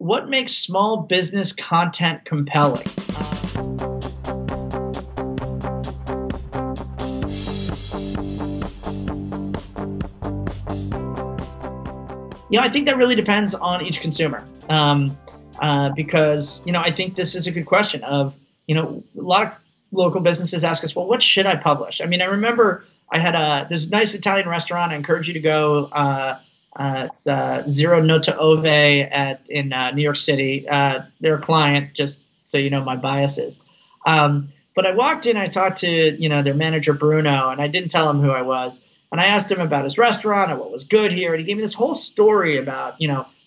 What makes small business content compelling? I think that really depends on each consumer because, I think this is a good question of, a lot of local businesses ask us, well, what should I publish? I mean, I remember I had there's a nice Italian restaurant. I encourage you to go. It's Zero Otto Nove in New York City. They're a client, just so you know my biases. But I walked in, I talked to, their manager, Bruno, and I didn't tell him who I was. And I asked him about his restaurant and what was good here. And he gave me this whole story about,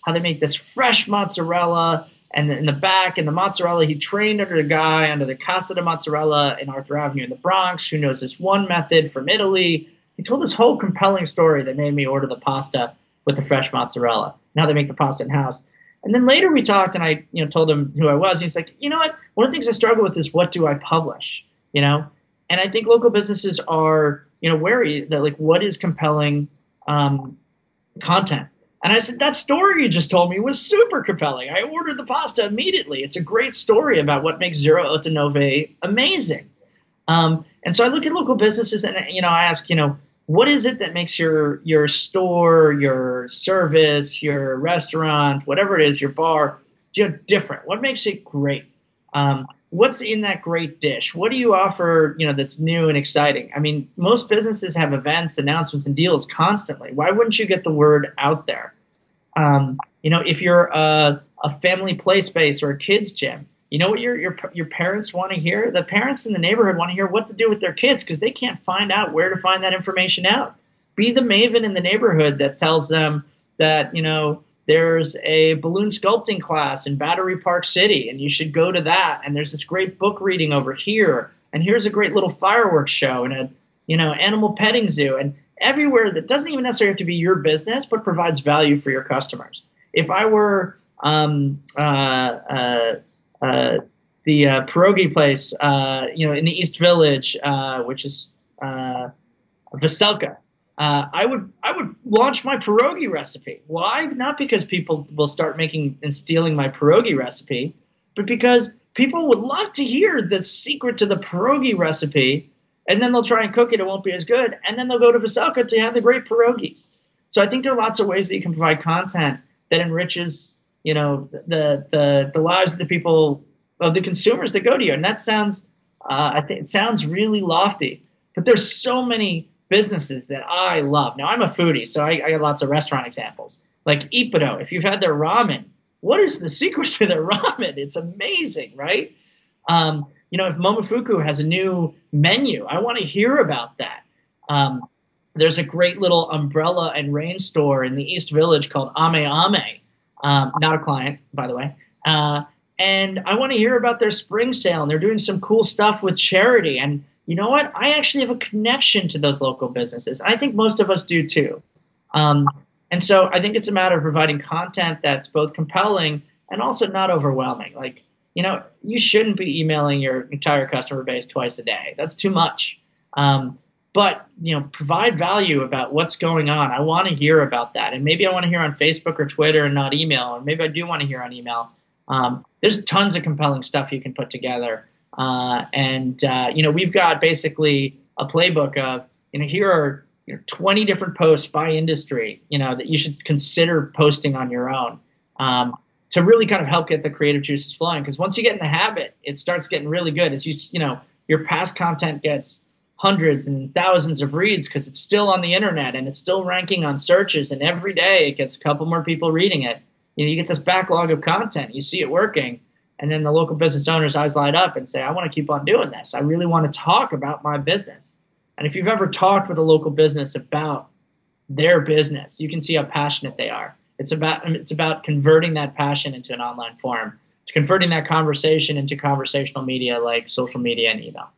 how they make this fresh mozzarella. And in the back, and the mozzarella, he trained under the guy under the Casa de Mozzarella in Arthur Avenue in the Bronx, who knows this one method from Italy. He told this whole compelling story that made me order the pasta with the fresh mozzarella. Now they make the pasta in-house. And then later we talked, and I told him who I was. And he's like, you know what? One of the things I struggle with is what do I publish? And I think local businesses are wary that what is compelling content. And I said, that story you just told me was super compelling. I ordered the pasta immediately. It's a great story about what makes Zero Otto Nove amazing. And so I look at local businesses and, I ask, what is it that makes your store, your service, your restaurant, whatever it is, your bar, different? What makes it great? What's in that great dish? What do you offer, that's new and exciting? I mean, most businesses have events, announcements, and deals constantly. Why wouldn't you get the word out there? If you're a family play space or a kids gym, what your parents want to hear? The parents in the neighborhood want to hear what to do with their kids because they can't find out where to find that information out. Be the maven in the neighborhood that tells them that, there's a balloon sculpting class in Battery Park City, and you should go to that. And there's this great book reading over here. And here's a great little fireworks show and a, animal petting zoo. And everywhere that doesn't even necessarily have to be your business, but provides value for your customers. If I were the pierogi place, in the East Village, which is Veselka. I would launch my pierogi recipe. Why? Not because people will start making and stealing my pierogi recipe, but because people would love to hear the secret to the pierogi recipe, and then they'll try and cook it. It won't be as good, and then they'll go to Veselka to have the great pierogies. So I think there are lots of ways that you can provide content that enriches, the lives of the people of the consumers that go to you. And that sounds, I think, it sounds really lofty, but there's so many businesses that I love. Now, I'm a foodie, so I got lots of restaurant examples. Like Ippodo, if you've had their ramen, what is the secret to their ramen? It's amazing, right? If Momofuku has a new menu, I want to hear about that. There's a great little umbrella and rain store in the East Village called Ame Ame. Not a client, by the way. And I want to hear about their spring sale, and they're doing some cool stuff with charity. And you know what? I actually have a connection to those local businesses. I think most of us do too. And so I think it's a matter of providing content that's both compelling and also not overwhelming. Like, you shouldn't be emailing your entire customer base twice a day. That's too much. But, provide value about what's going on. I want to hear about that. And maybe I want to hear on Facebook or Twitter and not email. And maybe I do want to hear on email. There's tons of compelling stuff you can put together. We've got basically a playbook of, here are 20 different posts by industry, that you should consider posting on your own, to really kind of help get the creative juices flowing. Because once you get in the habit, it starts getting really good as your past content gets hundreds and thousands of reads because it's still on the internet and it's still ranking on searches. And every day it gets a couple more people reading it. You get this backlog of content, you see it working. And then the local business owners' eyes light up and say, I want to keep on doing this. I really want to talk about my business. And if you've ever talked with a local business about their business, you can see how passionate they are. It's about converting that passion into an online forum, converting that conversation into conversational media like social media and email.